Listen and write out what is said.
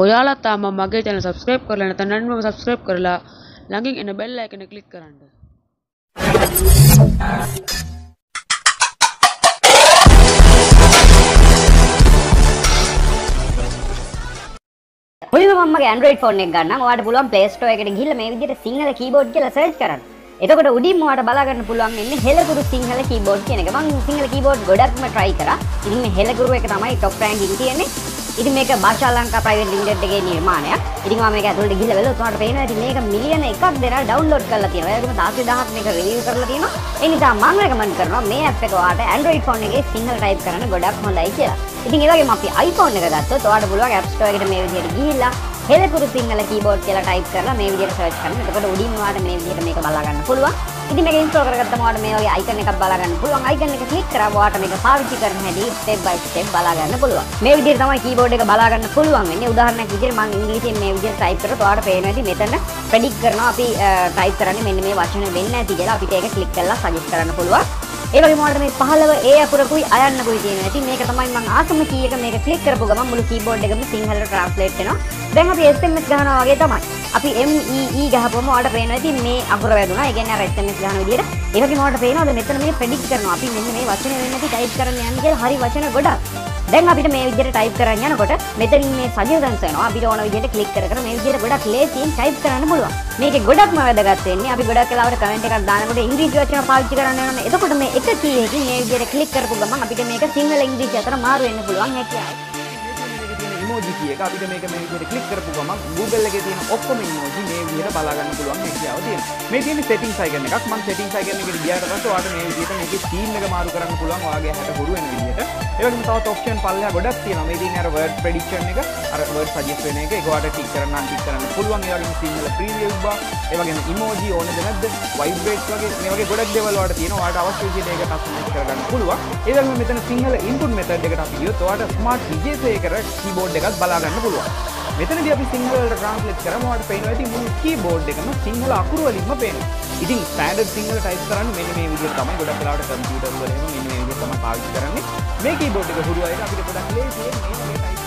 होयाला तामा मागे channel subscribe कर लेना तन में सब्सक्राइब करला लगी इन बेल आइकन क्लिक करांडे ඔය මම Android phone එකක් ගන්නම්. ඔයාලට පුළුවන් Play Store එකට ගිහිල්ලා මේ විදිහට සිංහල keyboard කියලා search කරන්න. එතකොට උඩින්ම ඔයාලට බලා ගන්න පුළුවන් ඉන්නේ හෙලකුරු සිංහල keyboard කියන එක. මම සිංහල keyboard ගොඩක්ම try කරා. ඉතින් මේ හෙලකුරු එක තමයි top ranking තියෙන්නේ. ඉතින් මේක භාෂා ලංකා private limited එකේ නිර්මාණයක්. ඉතින් මම මේක ඇතුළට ගිහිල්ලා බලුවා. ඔයාලට පේනවා ඉතින් මේක මිලියන 1ක් දෙනා download කරලා තියෙනවා. ඒකම 10000ක් මේක review කරලා තියෙනවා. ඒ නිසා මම recommend කරනවා මේ app එක ඔයාලට Android phone එකේ සිංහල type කරන්න ගොඩක් හොඳයි කියලා. ඉතින් ඒ වගේම අපි iPhone එක ගත්තොත් ඔයාලට පුළුවන් App Store එකට මේ විදිහට ගිහිල්ලා Helakuru Sinhala keyboard කියලා type කරලා මේ විදිහට search කරන්න. එතකොට උඩින් ඔයාලට මේ විදිහට මේක බලා ගන්න පුළුවන්. ඉතින් මේක install කරගත්තම ඔයාලට මේ වගේ icon එකක් බලා ගන්න පුළුවන්. Icon එක click කරාම ඔයාලට මේක පාවිච්චි කරන හැටි step by step බලා ගන්න පුළුවන්. මේ විදිහට තමයි keyboard එක බලා ගන්න පුළුවන් වෙන්නේ. උදාහරණයක් විදිහට මම ඉංග්‍රීසියෙන් මේ විදිහට type කරලා ඔයාලට පේනවා ඉතින් මෙතන predict කරනවා අපි type කරන්නේ මෙන්න මේ වචන වෙන්න ඇති කියලා. අපිට ඒක click කරලා suggest කරන්න පුළුවන්. ඒ වගේම ඔයාලට මේ 15 A අකුරකුයි අයන්නකුයි තියෙනවා. ඉතින් මේක තමයි මම ආසම key එක මේක click කරපුව ගමන් මුළු keyboard එකම සිංහලට translate වෙනවා. දැන් අපි SMS ගන්නවා වගේ තමයි. අපි MEE ගහපුවම ඔයාලට පේනවා ඉතින් මේ අකුර වැදුනා. ඒ කියන්නේ අර SMS ගන්න විදිහට. ඒ වගේම ඔයාලට පේනවාද මෙතන මේ predict කරනවා. අපි මෙන්න මේ වචන වෙන්නේ අපි type කරන්න යන්නේ කියලා හරි වචන ගොඩක්. දැන් අපිට මේ විදිහට type කරන්න යනකොට මෙතනින් මේ suggestions එනවා. අපිට ඕන විදිහට click කර මේ විදිහට ගොඩක් ලේසියෙන් type කරන්න පුළුවන්. මේකේ ගොඩක්ම වැදගත් වෙන්නේ අපි ගොඩක් වෙලාවට comment එකක් දානකොට ඉංග්‍රීසි වචන පාවිච්චි කරන්න යනවා. එතකොට මේ එක key එකකින් මේ විදිහට click කරපු ගමන් අපිට මේක සිංහල ඉංග්‍රීසි අතර මාරු වෙන්න පුළුවන් හැකියාව. emoji එක අපිට මේක මේ විදිහට click කරපු ගමන් Google එකේ තියෙන ඔක්කොම emoji මේ විදිහට බලා ගන්න පුළුවන් හැකියාව තියෙනවා. මේ තියෙන settings icon එකක්. මම settings icon එකට ගියාට පස්සේ ඔයාලට මේ විදිහට මේකේ theme එක මාරු කරන්න පුළුවන් ඔයාගේ හැට හුරු වෙන විදිහට. ඒ වගේම තවත් option පල්ලෙහා ගොඩක් තියෙනවා. මේ තියෙන අර word prediction එක, අර word suggest වෙන එක ඒක ඔයාලට click කරන්න නම් click කරන්න පුළුවන්. ඒ වගේම සිංහල preview bar, ඒ වගේම emoji ඕනද නැද්ද? vibrate වගේ මේ වගේ ගොඩක් දේවල් ඔයාලට තියෙනවා. ඔයාලට අවශ්‍ය විදිහට ඒක customize කරගන්න පුළුවන්. ඒ වගේම මෙතන සිංහල input method එකට අපි ගියොත් ඔයාලට smart digits එකකට keyboard එකත් බලා ගන්න පුළුවන්. මෙතනදී අපි සිංහල වලට ට්‍රාන්ස්ලේට් කරාම ඔයාලට පේනවා ඉතින් මුළු කීබෝඩ් එකම සිංහල අකුරු වලින්ම පේනවා. ඉතින් ස්ටෑන්ඩඩ් සිංහල ටයිප් කරන්න මෙන්න මේ විදිහට තමයි ගොඩක් වෙලාවට කම්පියුටර් වල එහෙම මෙන්න මේ විදිහට තමයි පාවිච්චි කරන්නේ. මේ කීබෝඩ් එක හුරු අයලා අපිට පොඩක් ලේසියෙන් මේ